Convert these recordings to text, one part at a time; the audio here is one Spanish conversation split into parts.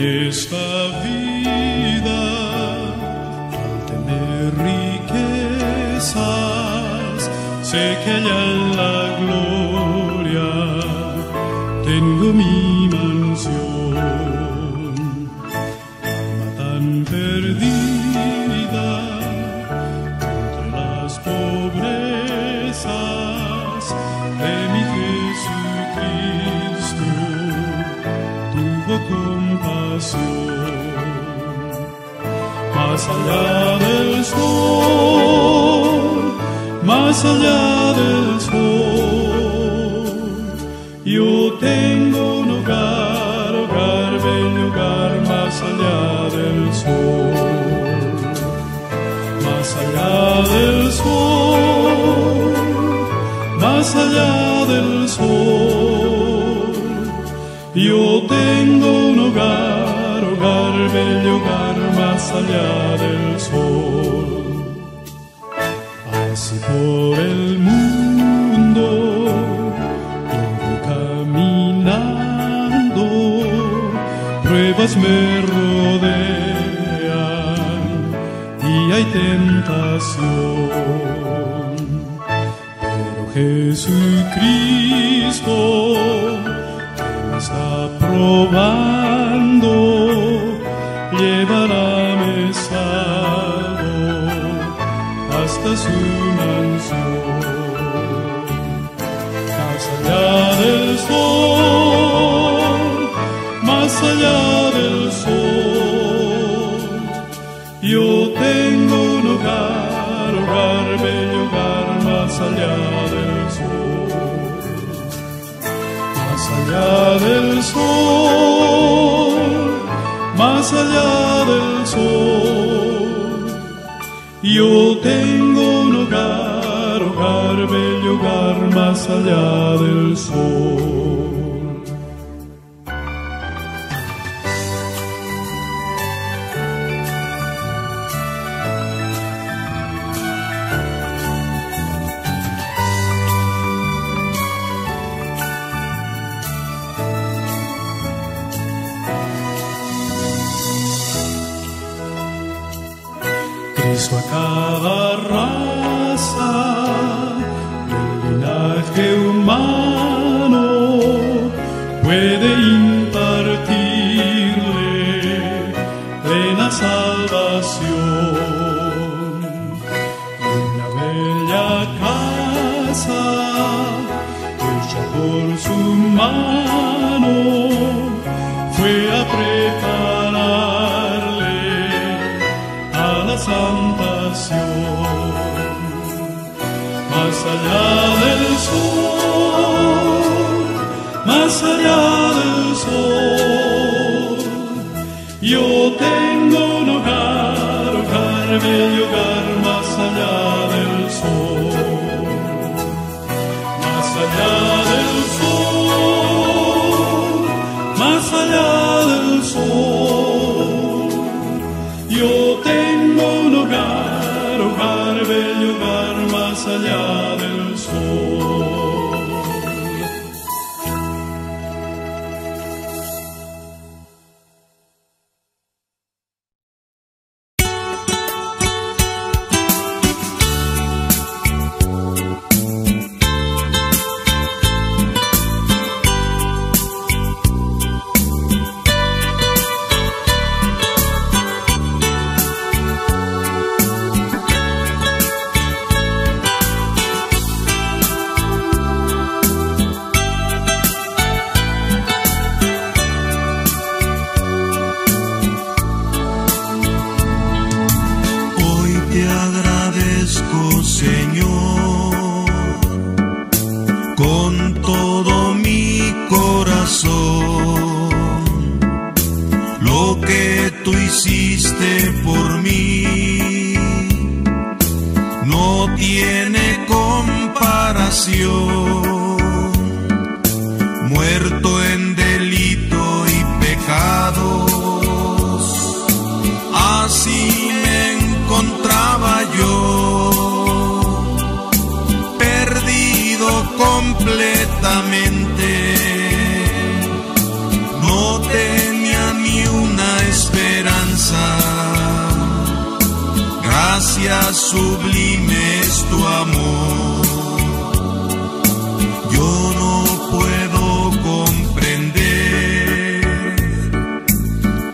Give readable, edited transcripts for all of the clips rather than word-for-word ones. esta vida, al tener riquezas, sé que allá en la gloria tengo mi mansión. Alma tan perdida entre las pobrezas de mi Jesucristo tuvo compasión. Más allá del sol, más allá del sol, yo tengo un hogar, hogar, bello hogar, más allá del sol. Más allá del sol, más allá del sol, yo tengo un hogar, hogar, bello hogar, más allá del sol. Así por el mundo yo caminando, pruebas me rodean y hay tentación, pero Jesucristo me está probando, llevará salvo hasta su mansión. Más allá del sol, más allá del sol, yo tengo un hogar, hogar, bello hogar, más allá del sol. Más allá del sol, más allá del sol, yo tengo un hogar, hogar, bello hogar, más allá del sol. Cristo a cada raza del linaje humano puede impartirle plena salvación. Una bella casa hecha por su mano fue a prepararle a la salvación. Más allá del sol, más allá del sol, yo tengo un hogar, hogar, bello hogar, más allá del sol. Más allá del sol, más allá del sol, yo tengo un hogar, hogar, bello hogar, más allá del sol. Completamente, no tenía ni una gracia sublime es tu amor. Yo no puedo comprender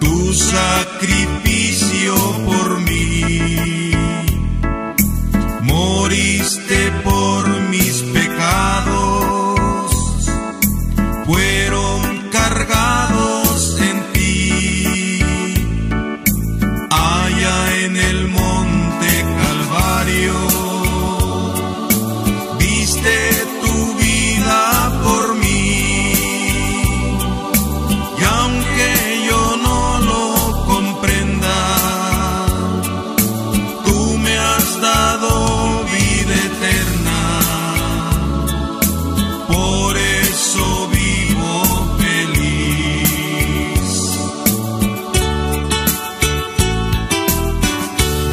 tu sacrificio por mí. Moriste por mis pecados, fueron cargados en ti, allá en el monte Calvario, diste tu vida por mí, y aunque yo no lo comprenda, tú me has dado eterna, por eso vivo feliz.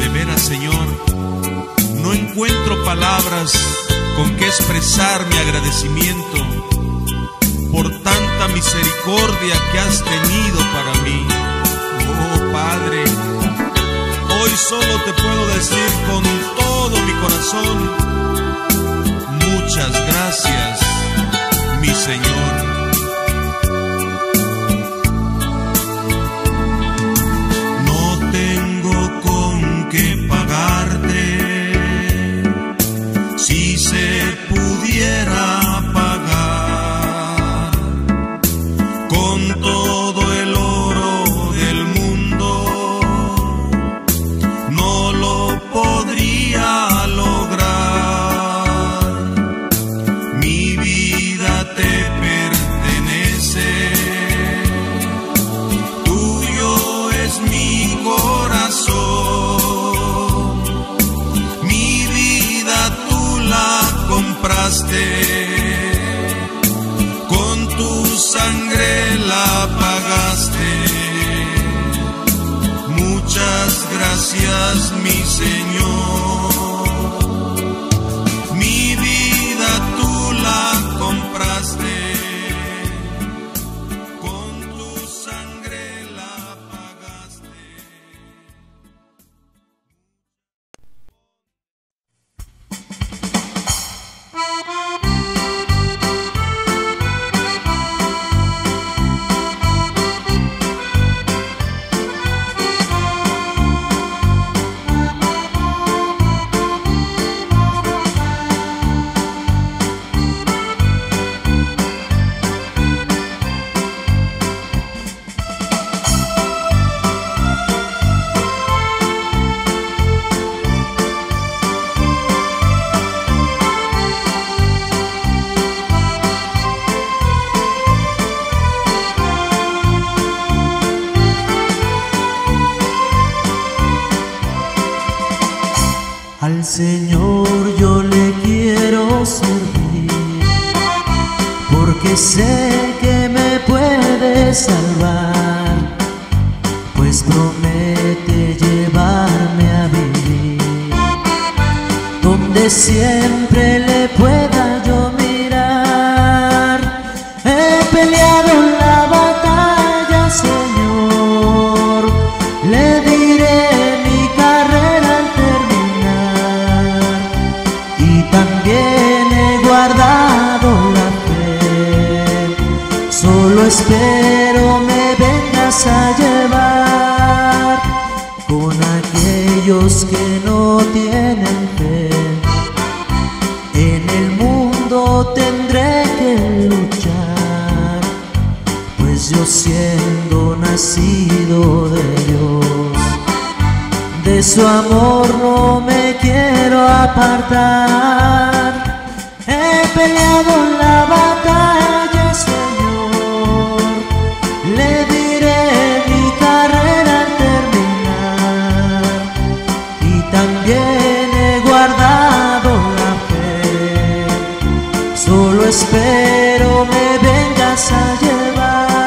De veras, Señor, no encuentro palabras con que expresar mi agradecimiento por tanta misericordia que has tenido para mí. Oh Padre, hoy solo te puedo decir con todo mi corazón: muchas gracias, mi Señor. No tengo con qué pagarte, si se pudiera pagar con todo el oro del mundo, no lo podría con tu sangre la pagaste. Muchas gracias, mi Señor. Mi vida tú la compraste. Señor, yo le quiero servir, porque sé que me puede salvar, pues promete llevarme a vivir, donde siempre le pueda yo mirar. He peleado la batalla, Señor, le diré mi carrera espero me vengas a llevar con aquellos que no tienen fe. En el mundo tendré que luchar, pues yo siendo nacido de Dios, de su amor no me quiero apartar. He peleado la batalla, Señor, le diré mi carrera al terminar, y también he guardado la fe, solo espero me vengas a llevar.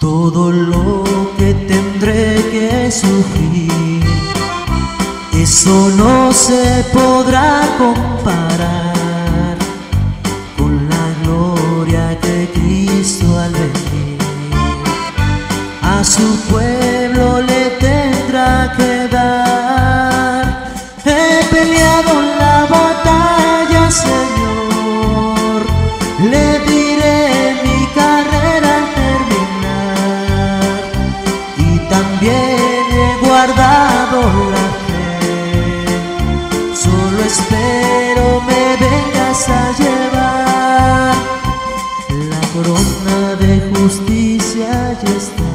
todo lo que tendré que sufrir, eso no se podrá comparar con la gloria que Cristo al venir a su pueblo le tendrá que dar. He peleado la batalla, Señor, le diré mi carrera al terminar, y también he guardado la fe, solo espero me vengas a llevar. La corona de justicia ya está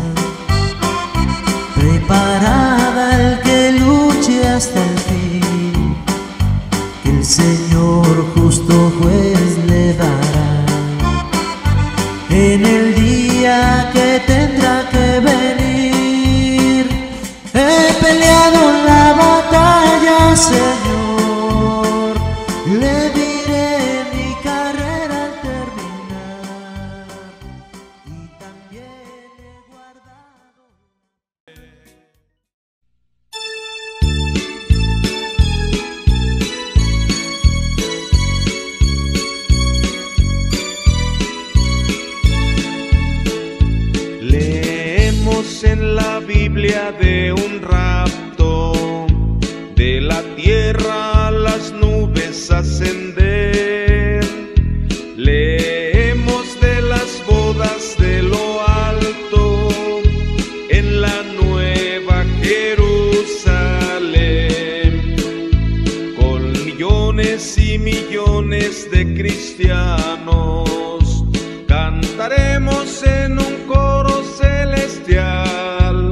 preparada al que luche hasta el fin, que el Señor justo juez le dará en el día que tendrá que venir. He peleado la batalla, Señor, le diré mi carrera al terminar, y también he guardado. En la Biblia de un rapto, de la tierra a las nubes ascender. Leemos de las bodas de lo alto, en la nueva Jerusalén, con millones y millones de cristianos, cantaremos en un coro celestial.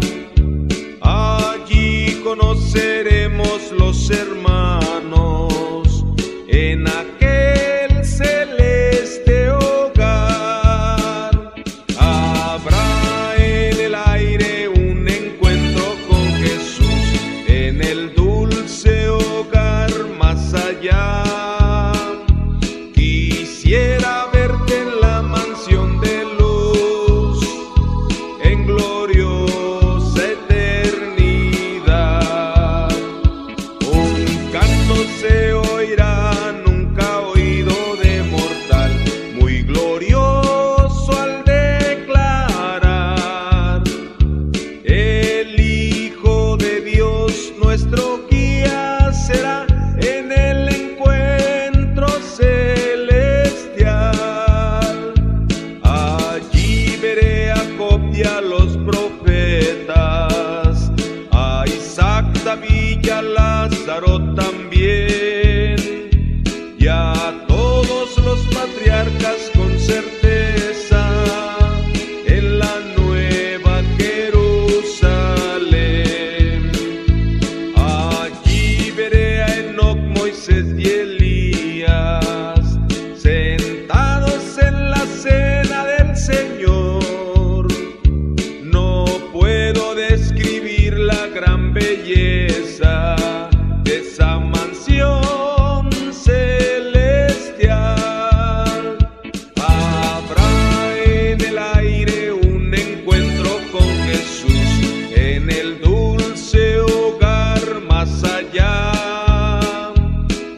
Allí conoceremos los hermanos en aquel celeste hogar. Habrá en el aire un encuentro con Jesús en el dulce hogar más allá. Quisiera verte en la mansión de luz, en gloriosa eternidad. Un canto se oirá nunca oído de mortal, muy glorioso al declarar: el Hijo de Dios nuestro guía será en el encuentro celestial. Allí veré a Job, a los profetas, a Isaac, David y a Lázaro también, y a todos los patriarcas con certeza en la nueva Jerusalén. Allí veré a Enoc, Moisés y Elías sentados en la cena del Señor. Gran belleza de esa mansión celestial. Habrá en el aire un encuentro con Jesús en el dulce hogar más allá.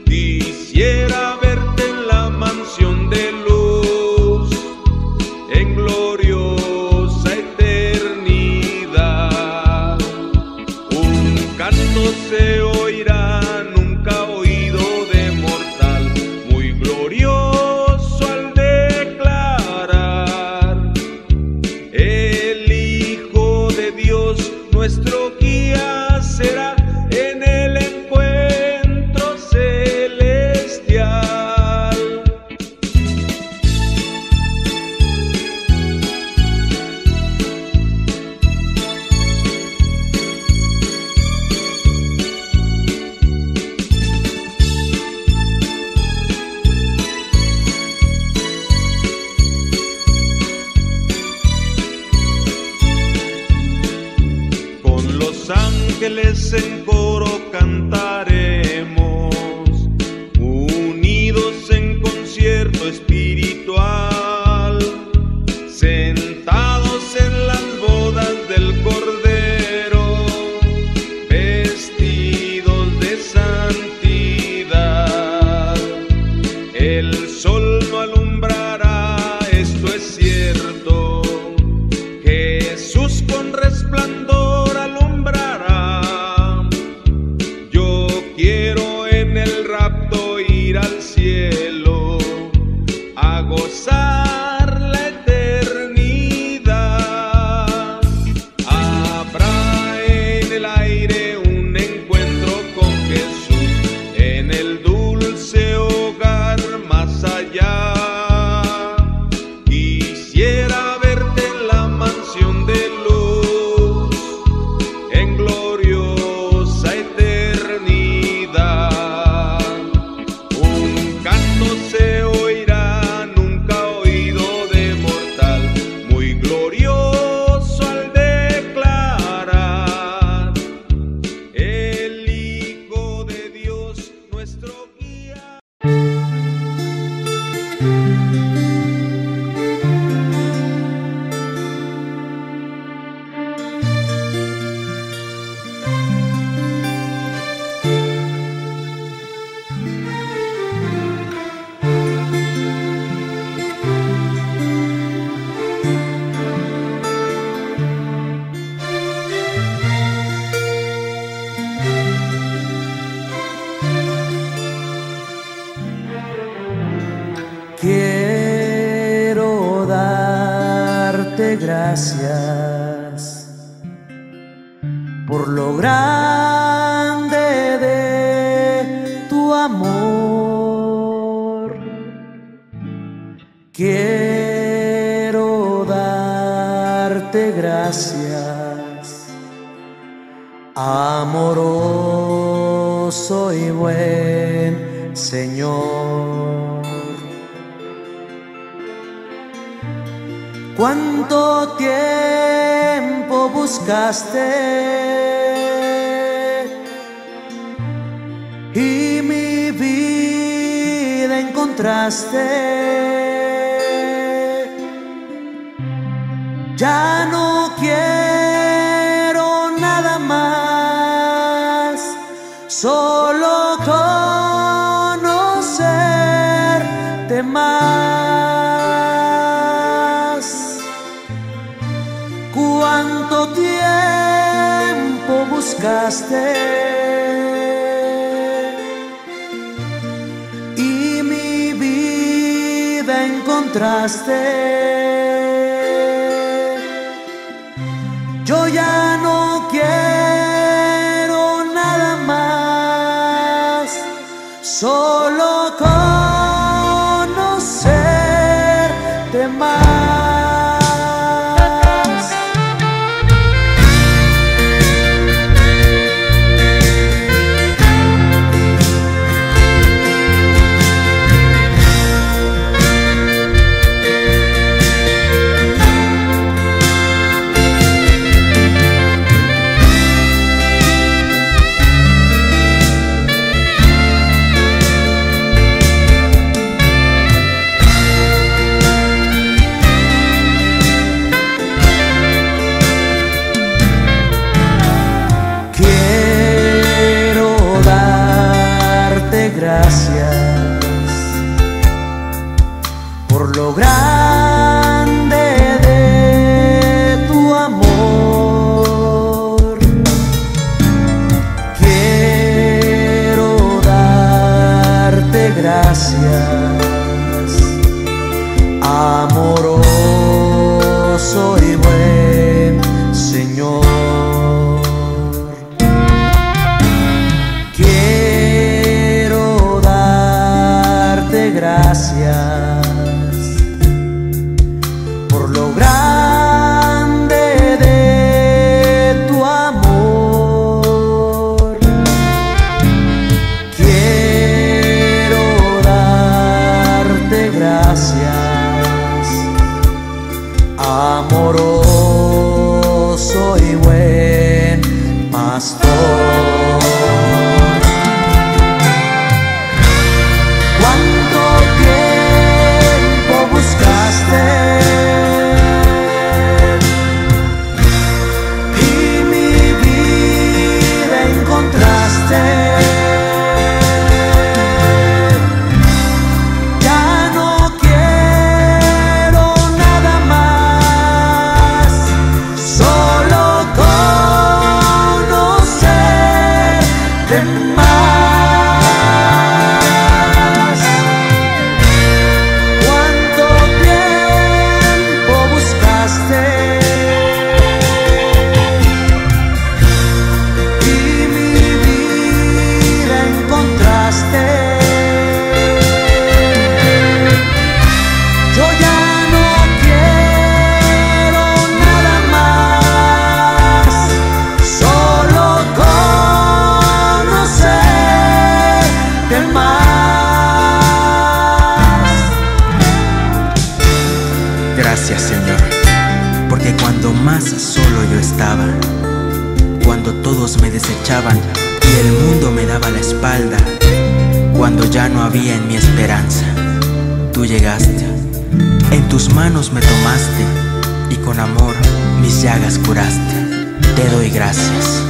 Quisiera verte en la mansión de luz, en gloriosa eternidad. Canto se oirá nunca oído de mortal, muy glorioso al declarar: el Hijo de Dios nuestro guía será en el encuentro celestial. Ángeles en coro cantaremos, unidos en concierto espiritual, sentados en la gracias por lo grande de tu amor. Quiero darte gracias, amoroso y buen Señor. Cuánto tiempo buscaste y mi vida encontraste. Ya no quiero nada más, solo conocerte más. Cuánto tiempo buscaste y mi vida encontraste. Yo ya no quiero nada más, solo conocerte más. Gracias por lo grande de tu amor. Quiero darte gracias, amoroso y buen Señor. Gracias por lo grande de tu amor. Quiero darte gracias, amoroso y buen pastor. Gracias, Señor, porque cuando más solo yo estaba, cuando todos me desechaban y el mundo me daba la espalda, cuando ya no había en mi esperanza, tú llegaste, en tus manos me tomaste y con amor mis llagas curaste. Te doy gracias.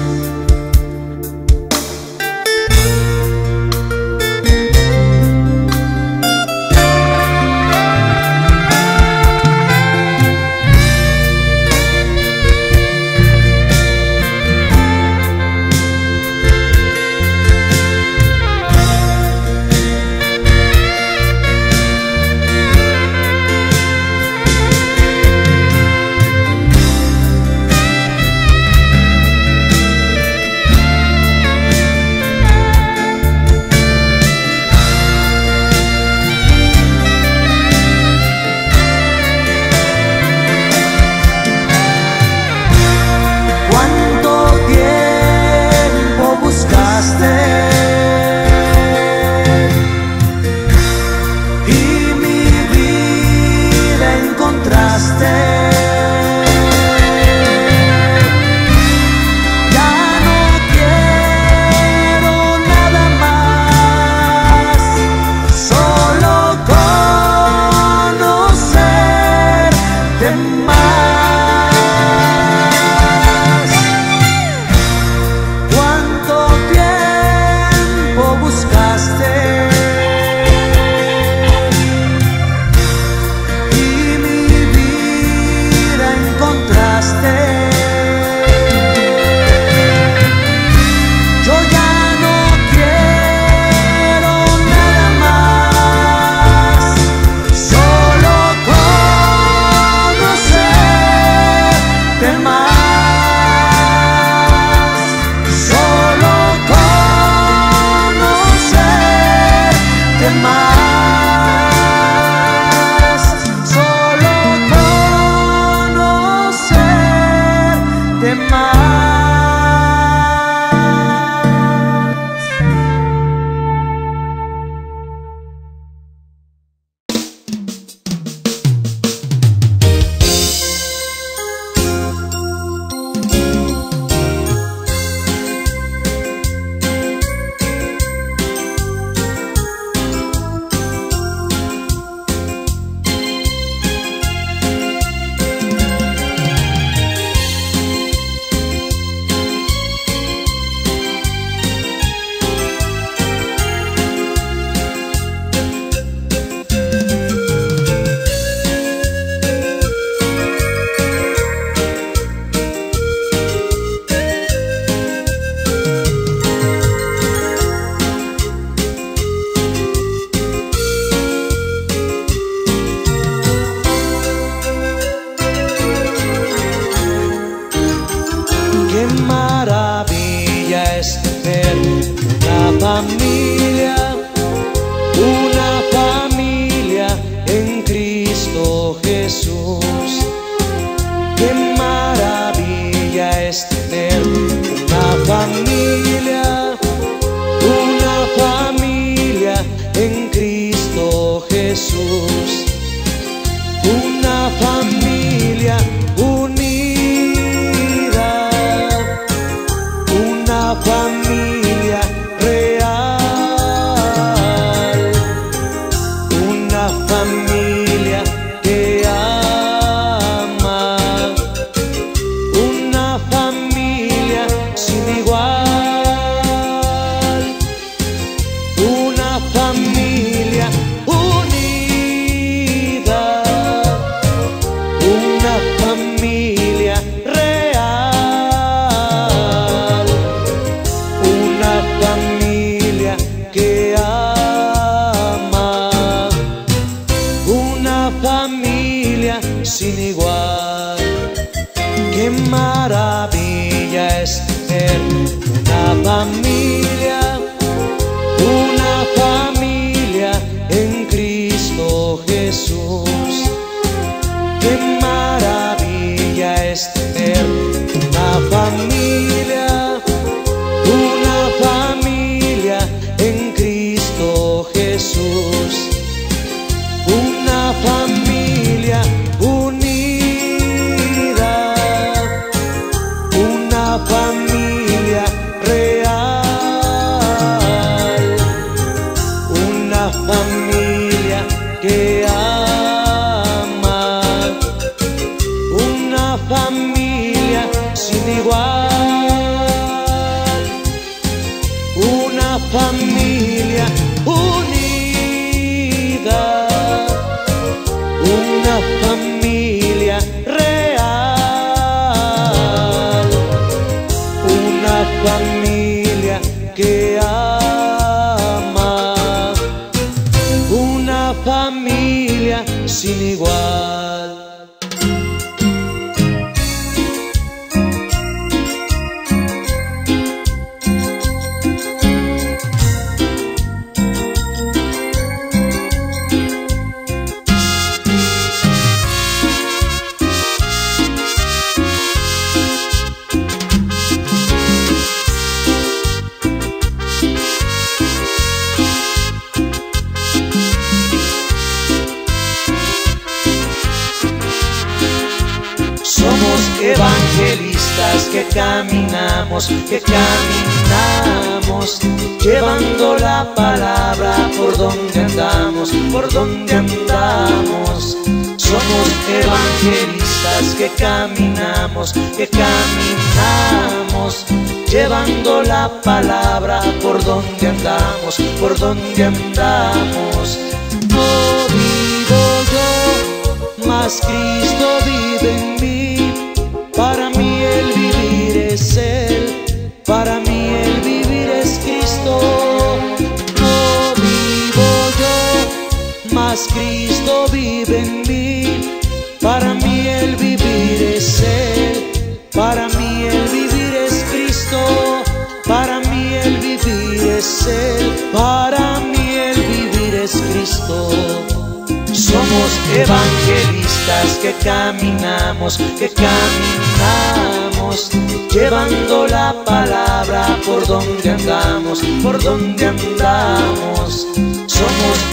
Que caminamos, llevando la palabra por donde andamos, somos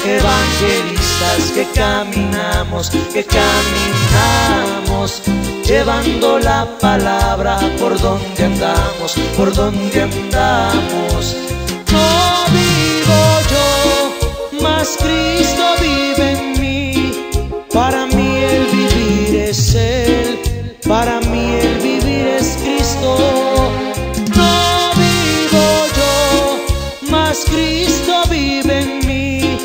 evangelistas que caminamos, llevando la palabra por donde andamos, no vivo yo, mas Cristo vive en mí, para mí el vivir es Él, para mí el vivir es Cristo, no vivo yo, mas Cristo vive en mí,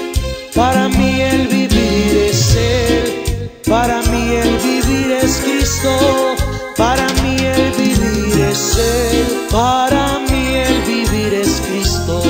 para mí el vivir es Él, para mí el vivir es Cristo, para mí el vivir es Él, para mí el vivir es Cristo.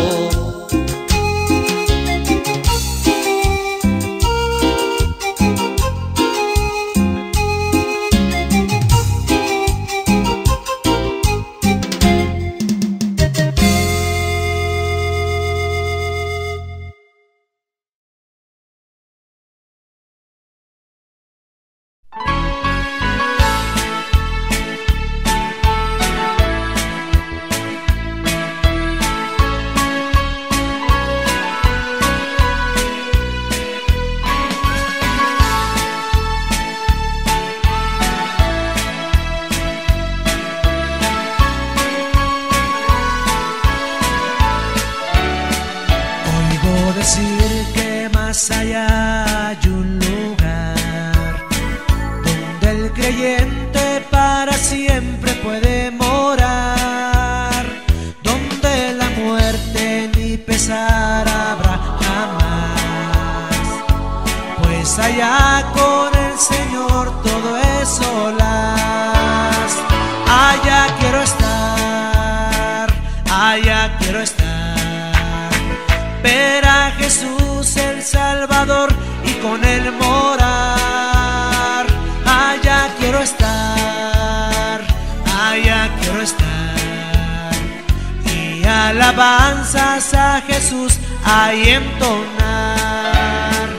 Alabanzas a Jesús hay entonar,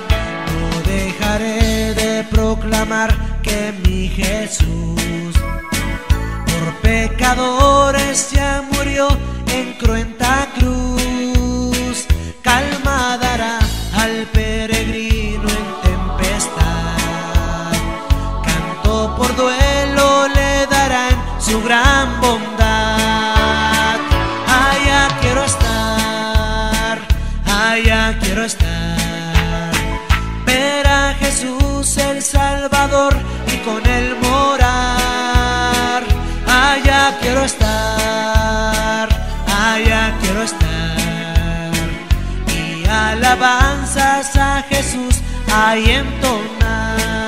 no dejaré de proclamar que mi Jesús por pecadores ya murió en cruenta cruz, calma dará al peregrino en tempestad, canto por duelo le dará en su gran bondad. Quiero estar, ver a Jesús el Salvador y con Él morar. Allá quiero estar, allá quiero estar. Y alabanzas a Jesús hay entonar.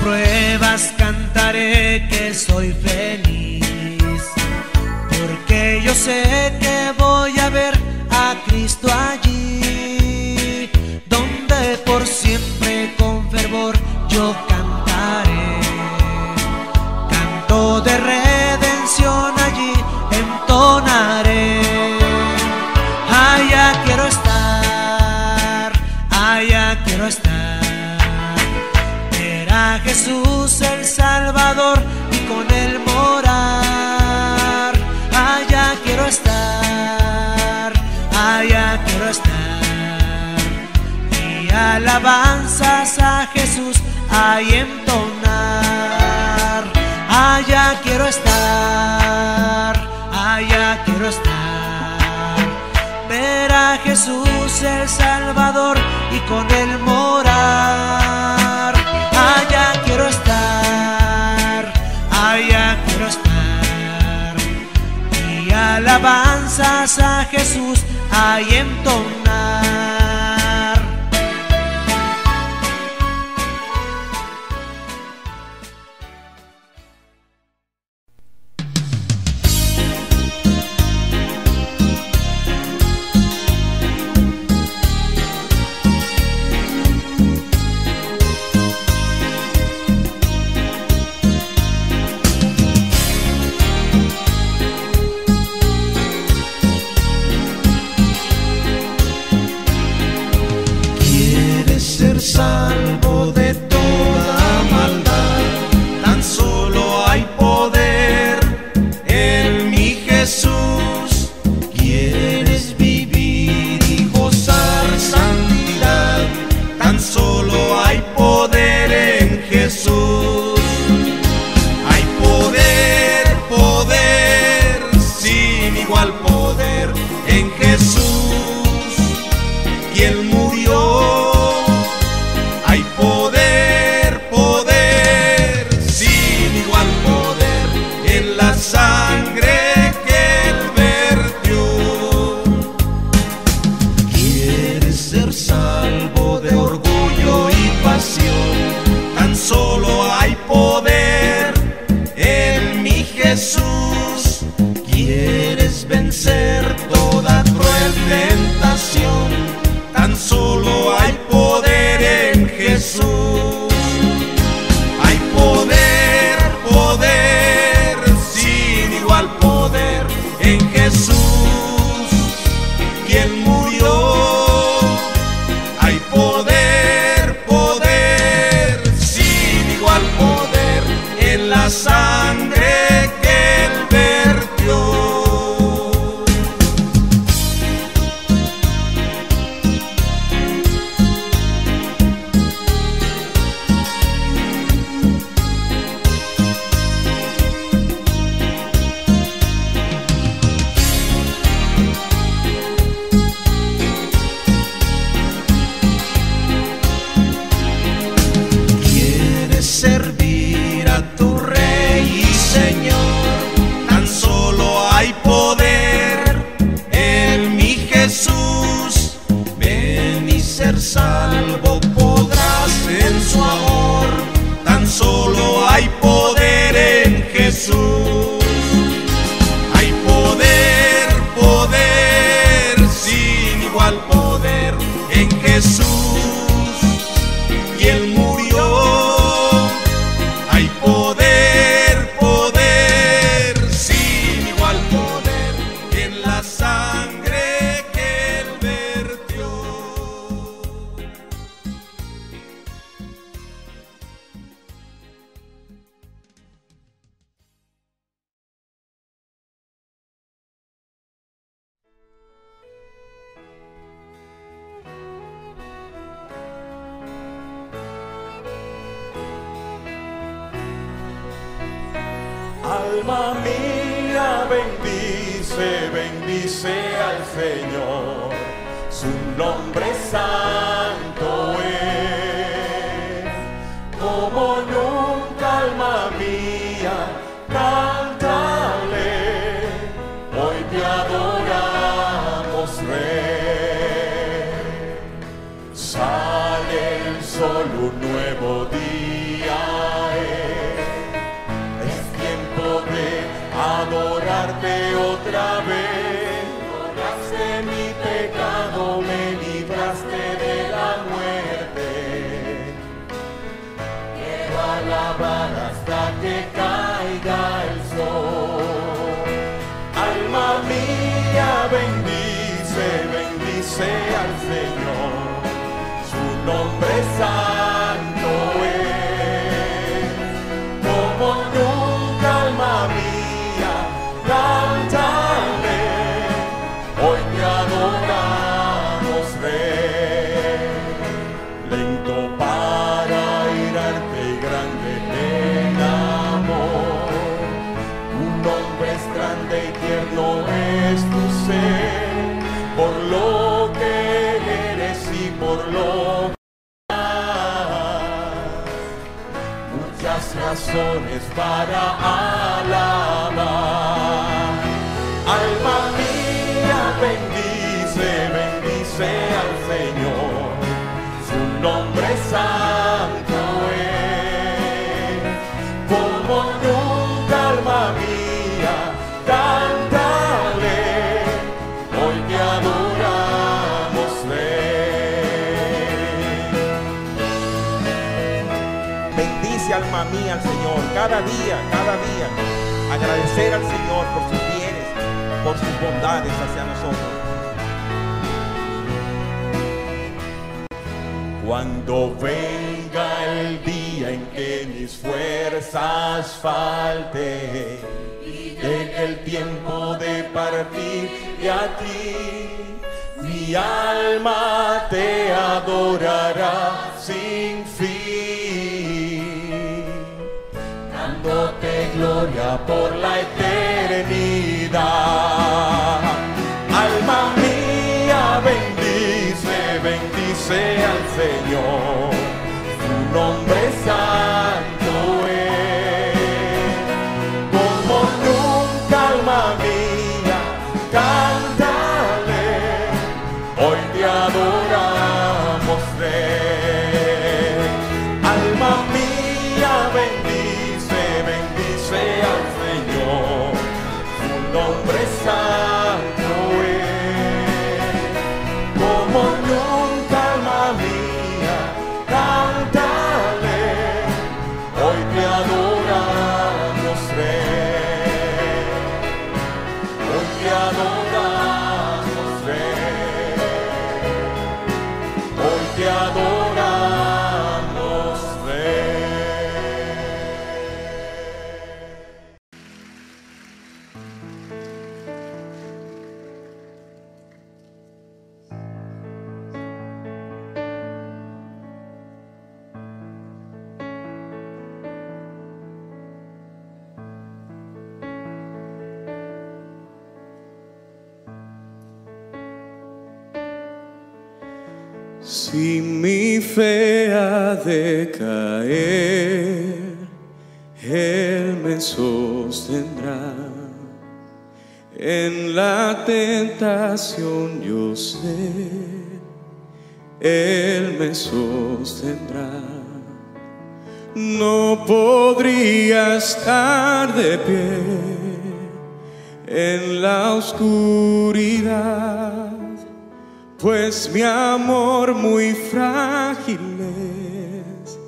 Pruebas cantaré que soy feliz, porque yo sé que voy a ver a Cristo allí, donde por siempre con fervor yo cantaré, canto de redención allí entonaré. Allá quiero estar, a Jesús el Salvador y con Él morar. Allá quiero estar, y alabanzas a Jesús hay entonar. Allá quiero estar, ver a Jesús el Salvador y con Él morar. Allá quiero estar, y alabanzas a Jesús hay entonar. también murió. Hay poder, poder, sin igual poder en la sangre que él vertió. Servir a tu Rey y Señor, tan solo hay poder en mi Jesús. Ven y ser salvo podrás en su amor, tan solo hay poder en Jesús. Hay poder, poder, sin igual poder en Jesús. Y el mundo alma mía, bendice, bendice al Señor, su nombre santo es. Como nunca, alma mía, cántale, hoy te adoramos, Rey. Sale el sol, un nuevo día. Adorarte otra vez, borraste mi pecado, me libraste de la muerte. Quiero alabar hasta que caiga el sol. Alma mía, bendice, bendice al Señor, su nombre santo es. Como nunca, alma mía, cántale, hoy te adoramos, Rey. Lento para irarte y grande en amor. Tu nombre es grande y tierno es tu ser, por lo que eres y por lo que das. Muchas razones para alabar. Alma mía, bendice, bendice al Señor, su nombre santo es. Como nunca, alma mía, cántale, hoy te adoramos, Rey. Bendice, alma mía, al Señor, cada día, agradecer al Señor por sus bienes, por sus bondades hacia nosotros. Cuando venga el día en que mis fuerzas falten y llegue el tiempo de partir de aquí, mi alma te adorará sin fin, dándote gloria por la eternidad. Alma mía, bendice, bendice al Señor, su nombre santo es. Como nunca, alma mía, cántale, hoy te adoramos, Rey. Alma mía, bendice, bendice al Señor, su nombre santo es. Como nunca, alma mía, cántale, hoy te adoramos, Rey. Hoy te adoramos, Rey. Si mi fe ha de caer, Él me sostendrá. En la tentación yo sé, Él me sostendrá. No podría estar de pie en la oscuridad, pues mi amor muy frágil es,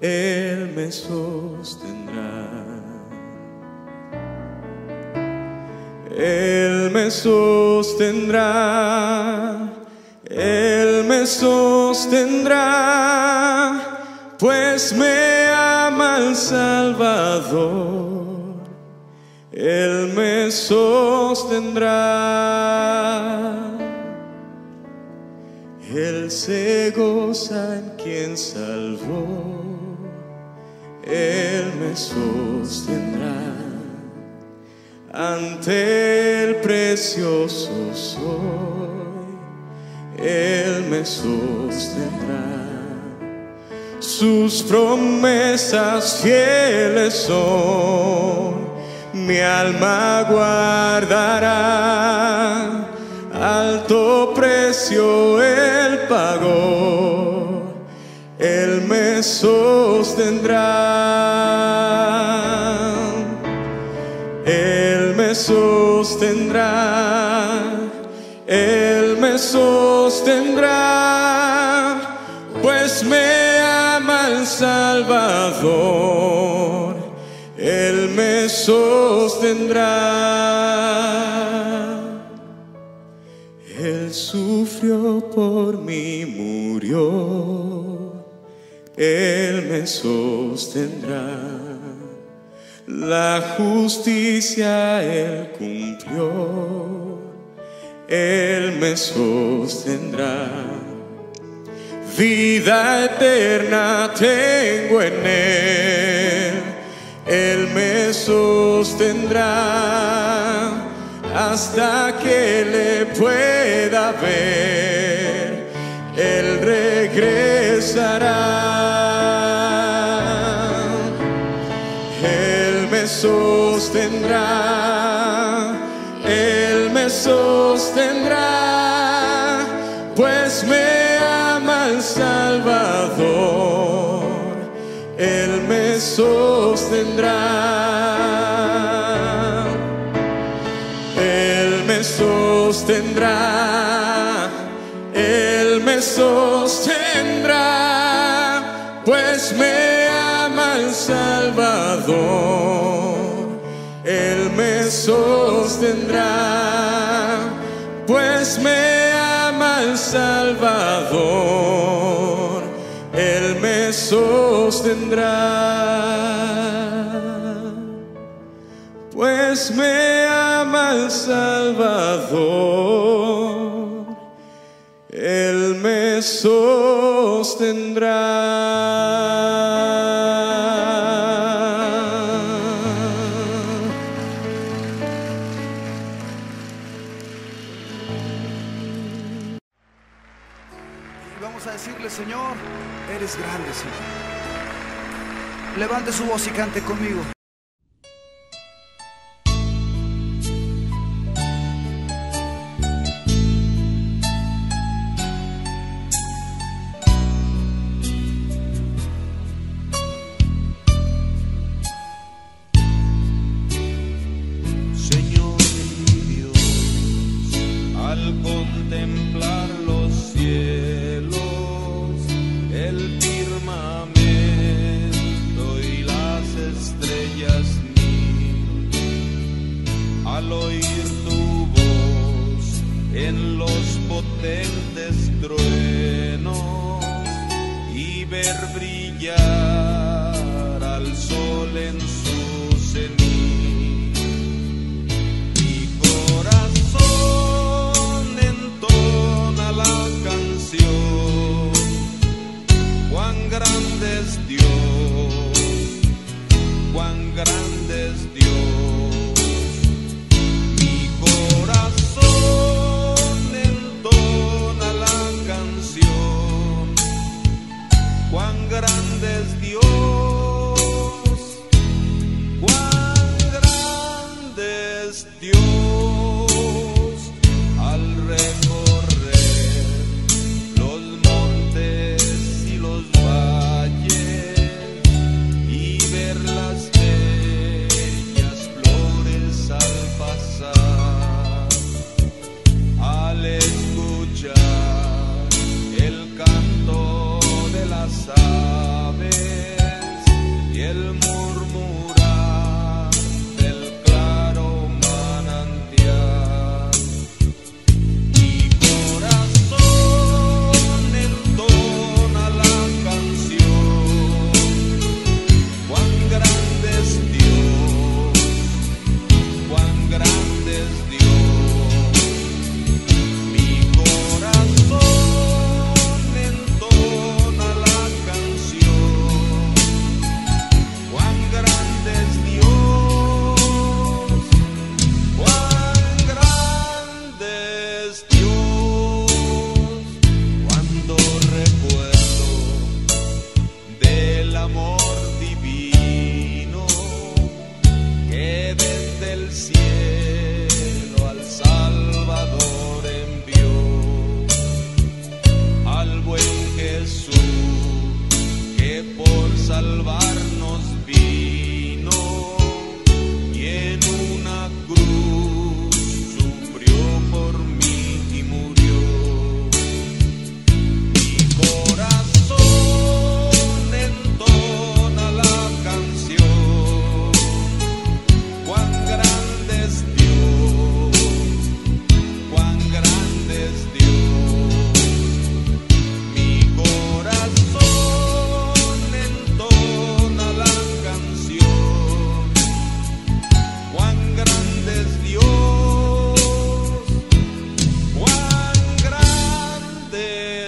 Él me sostendrá. Él me sostendrá, Él me sostendrá, pues me ama el Salvador, Él me sostendrá. Él se goza en quien salvó, Él me sostendrá. Ante el precioso soy, Él me sostendrá. Sus promesas fieles son, mi alma guardará. Alto precio Él pagó, Él me sostendrá. Él me sostendrá, Él me sostendrá, pues me ama el Salvador, Él me sostendrá. Él sufrió por mí, murió, Él me sostendrá. La justicia Él cumplió, Él me sostendrá. Vida eterna tengo en Él, Él me sostendrá. Hasta que le pueda ver, Él regresará. Él me sostendrá, Él me sostendrá, pues me ama el Salvador, Él me sostendrá. Sostendrá, Él me sostendrá, pues me ama el Salvador, Él me sostendrá, pues me ama el Salvador, Él me sostendrá, pues me ama el Salvador, Él me sostendrá. Y vamos a decirle: Señor, eres grande, Señor. Levante su voz y cante conmigo. Dios, mi corazón entona la canción.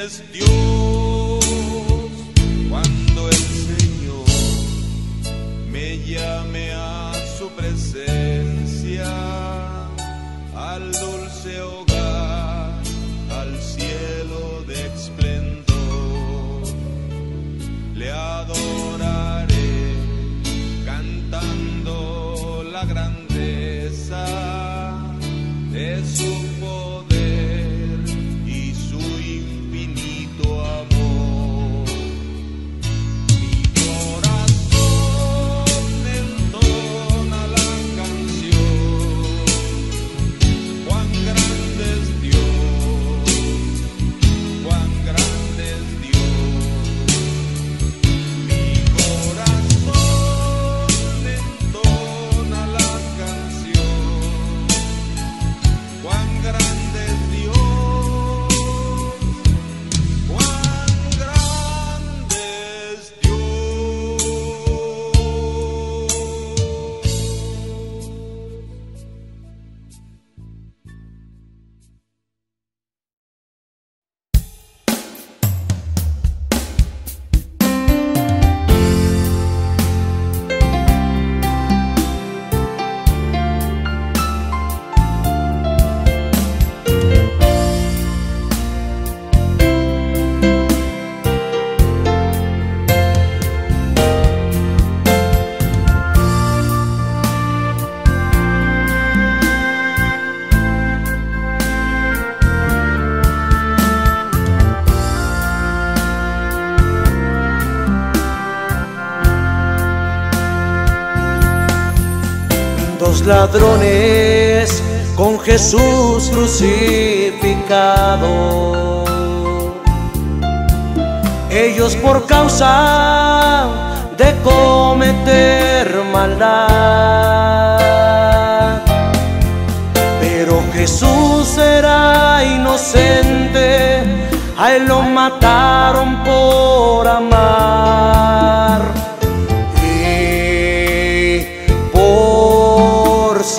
es Dios cuando el Señor me llame a su presencia, al dulce hogar, al cielo de esplendor. Le adoraré cantando la grandeza de su poder y su infinito amor. Mi corazón entona la canción, cuán grande es Dios, cuán grande es Dios. Mi corazón entona la canción, cuán grande es Dios, cuán grande es Dios. Dos ladrones con Jesús crucificado, ellos por causa de cometer maldad, pero Jesús era inocente, a él lo mataron por amar.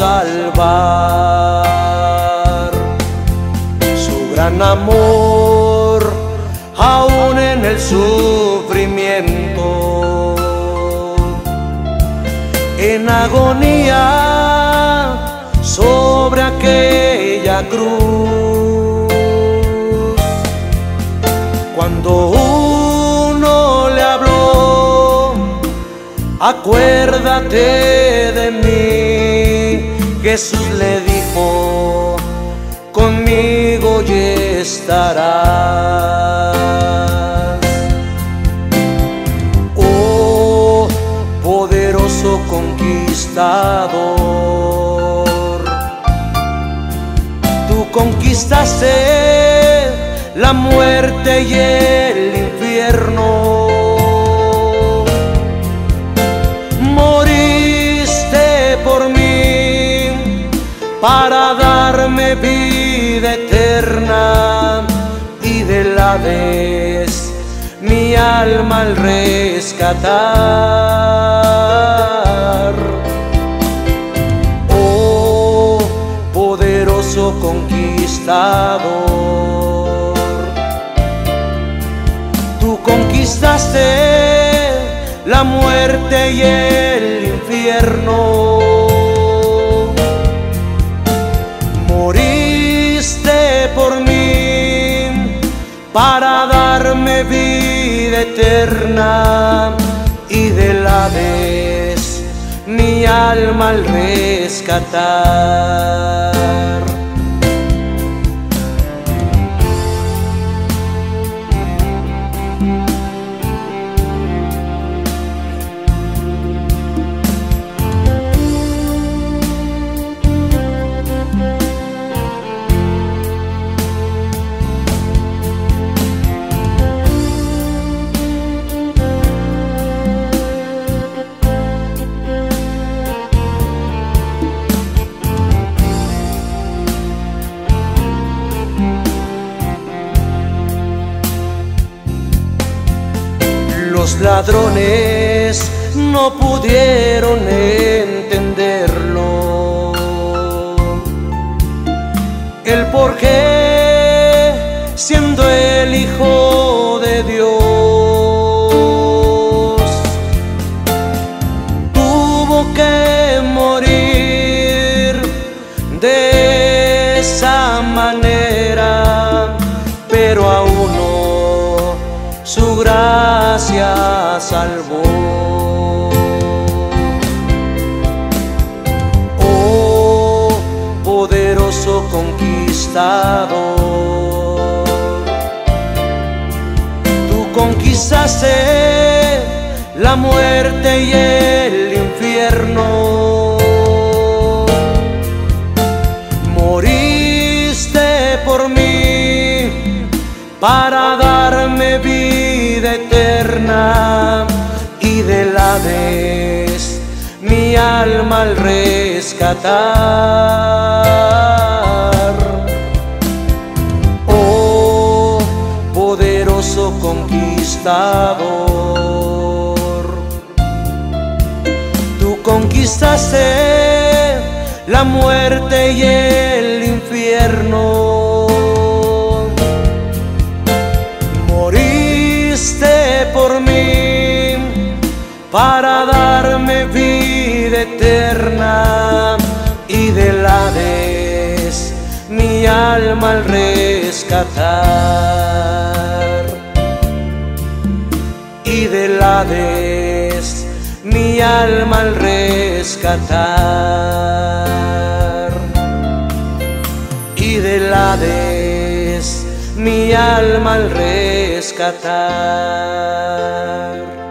Salvar su gran amor, aún en el sufrimiento, en agonía sobre aquella cruz, cuando uno le habló, acuérdate de mí. Jesús le dijo, conmigo ya estarás. Oh, poderoso conquistador, tú conquistaste la muerte y el infierno. Para darme vida eterna y del Hades mi alma al rescatar. Oh, poderoso conquistador, tú conquistaste la muerte y el infierno. Por mí, para darme vida eterna y del Hades mi alma al rescatar. Los ladrones no pudieron entenderlo, el porqué, siendo el hijo pero a uno su gracia salvó. Oh, poderoso conquistador, tú conquistaste la muerte y el infierno. Moriste por mí para darme vida eterna, y del Hades mi alma al rescatar. Oh, poderoso conquistador, conquistaste la muerte y el infierno. Moriste por mí para darme vida eterna, y del Hades mi alma al rescatar. Y del Hades mi alma al rescatar, y del Hades mi alma al rescatar.